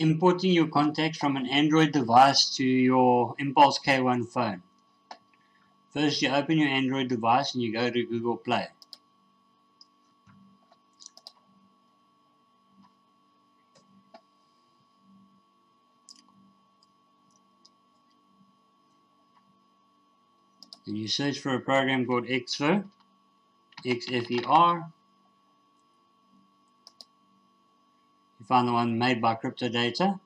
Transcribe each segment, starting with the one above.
importing your contacts from an Android device to your Impulse K1 phone. First, you open your Android device and you go to Google Play. And you search for a program called Xfer, Xfer. You find the one made by CryptoData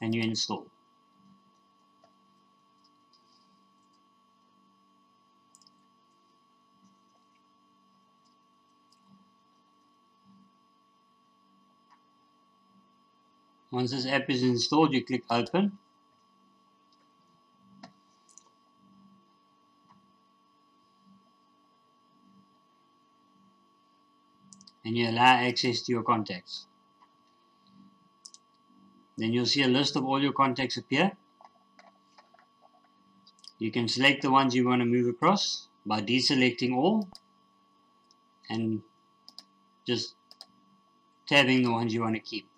and you install. Once this app is installed, you click open. And you allow access to your contacts. Then you'll see a list of all your contacts appear. You can select the ones you want to move across by deselecting all and just tabbing the ones you want to keep.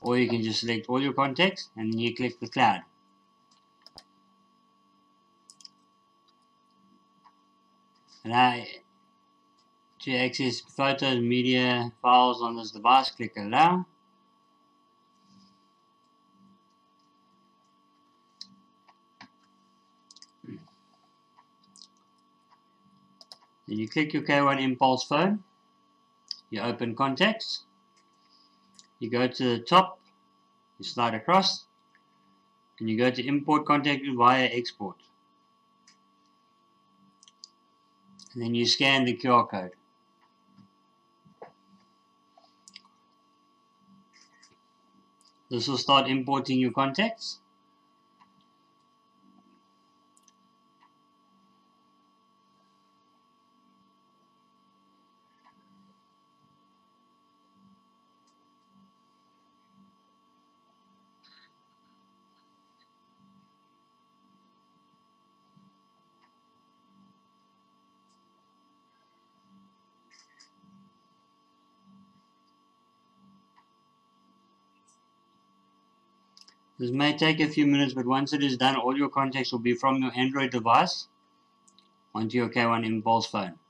Or you can just select all your contacts and then you click the cloud. Allow to access photos, media, files on this device, click allow. Then you click your K1 Impulse phone, you open contacts, you go to the top, you slide across, and you go to import contact via export. And then you scan the QR code. This will start importing your contacts. This may take a few minutes, but once it is done, all your contacts will be from your Android device onto your K1 Impulse phone.